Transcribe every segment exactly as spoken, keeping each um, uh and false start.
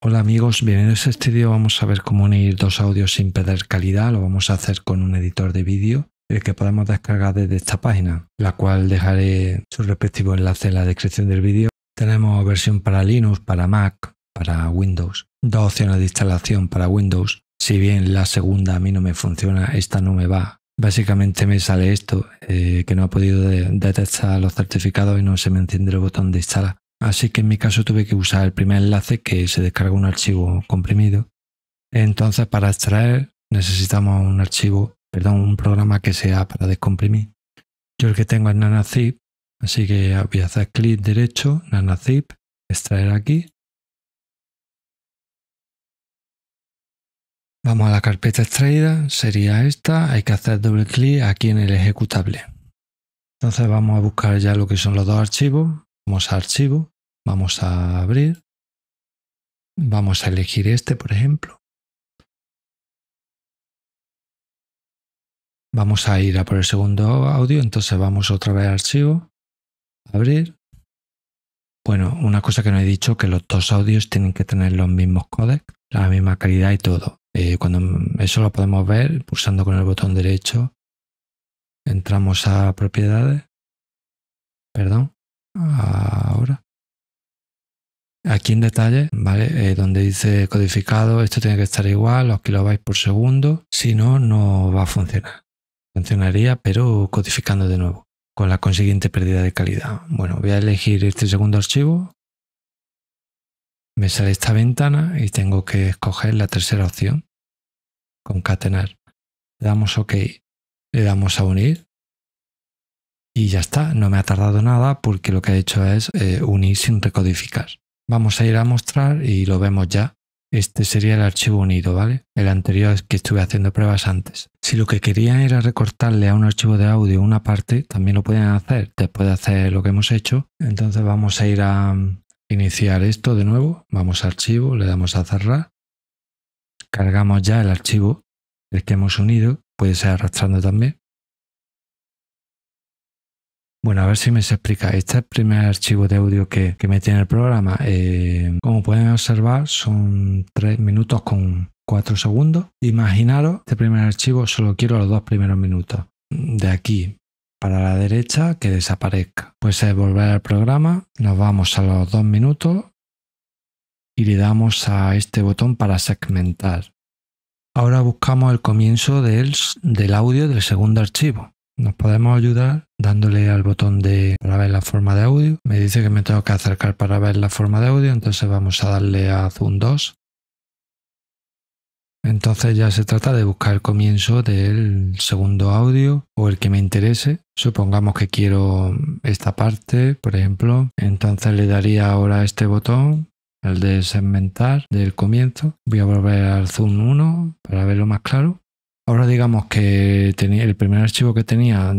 Hola amigos, bienvenidos a este vídeo. Vamos a ver cómo unir dos audios sin perder calidad. Lo vamos a hacer con un editor de vídeo, el que podemos descargar desde esta página, la cual dejaré su respectivo enlace en la descripción del vídeo. Tenemos versión para Linux, para Mac, para Windows, dos opciones de instalación para Windows. Si bien la segunda a mí no me funciona, esta no me va. Básicamente me sale esto, eh, que no ha podido de detectar los certificados y no se me enciende el botón de instalar. Así que en mi caso tuve que usar el primer enlace, que se descarga un archivo comprimido. Entonces, para extraer necesitamos un archivo, perdón, un programa que sea para descomprimir. Yo el que tengo es NanaZip, así que voy a hacer clic derecho, NanaZip, extraer aquí. Vamos a la carpeta extraída, sería esta, hay que hacer doble clic aquí en el ejecutable. Entonces vamos a buscar ya lo que son los dos archivos. Vamos a archivo, vamos a abrir, vamos a elegir este por ejemplo. Vamos a ir a por el segundo audio, entonces vamos otra vez a archivo, abrir. Bueno, una cosa que no he dicho, que los dos audios tienen que tener los mismos codecs, la misma calidad y todo. Eh, cuando eso lo podemos ver pulsando con el botón derecho, entramos a propiedades, perdón. Ahora, aquí en detalle, ¿vale? Eh, donde dice codificado, esto tiene que estar igual, los kilobytes por segundo, si no, no va a funcionar. Funcionaría, pero codificando de nuevo, con la consiguiente pérdida de calidad. Bueno, voy a elegir este segundo archivo, me sale esta ventana y tengo que escoger la tercera opción, concatenar. Le damos OK, le damos a unir. Y ya está, no me ha tardado nada porque lo que he hecho es eh, unir sin recodificar. Vamos a ir a mostrar y lo vemos ya. Este sería el archivo unido, ¿vale? El anterior es que estuve haciendo pruebas antes. Si lo que querían era recortarle a un archivo de audio una parte, también lo pueden hacer después de hacer lo que hemos hecho. Entonces vamos a ir a iniciar esto de nuevo. Vamos a archivo, le damos a cerrar. Cargamos ya el archivo, el que hemos unido. Puede ser arrastrando también. Bueno, a ver si me se explica. Este es el primer archivo de audio que, que me tiene el programa. Eh, como pueden observar, son tres minutos con cuatro segundos. Imaginaros, este primer archivo solo quiero los dos primeros minutos. De aquí para la derecha que desaparezca. Pues es volver al programa, nos vamos a los dos minutos y le damos a este botón para segmentar. Ahora buscamos el comienzo del, del audio del segundo archivo. Nos podemos ayudar dándole al botón de para ver la forma de audio. Me dice que me tengo que acercar para ver la forma de audio, entonces vamos a darle a zoom dos. Entonces ya se trata de buscar el comienzo del segundo audio o el que me interese. Supongamos que quiero esta parte, por ejemplo. Entonces le daría ahora este botón, el de segmentar del comienzo. Voy a volver al zoom uno para verlo más claro. Ahora digamos que tenía el primer archivo que tenía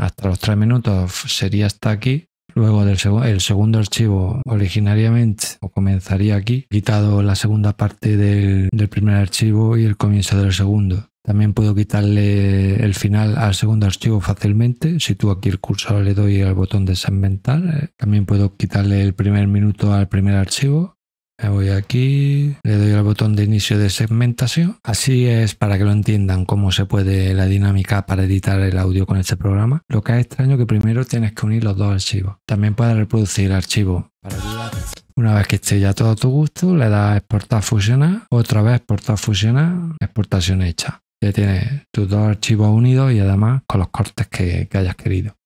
hasta los tres minutos sería hasta aquí. Luego del seg el segundo archivo originariamente o comenzaría aquí, quitado la segunda parte del, del primer archivo y el comienzo del segundo. También puedo quitarle el final al segundo archivo fácilmente. Si tú aquí el cursor le doy al botón de segmentar, también puedo quitarle el primer minuto al primer archivo. Me voy aquí, le doy al botón de inicio de segmentación. Así es para que lo entiendan cómo se puede la dinámica para editar el audio con este programa. Lo que es extraño es que primero tienes que unir los dos archivos. También puedes reproducir archivos. Una vez que esté ya todo a tu gusto, le das a exportar, fusionar. Otra vez exportar, fusionar, exportación hecha. Ya tienes tus dos archivos unidos y además con los cortes que, que hayas querido.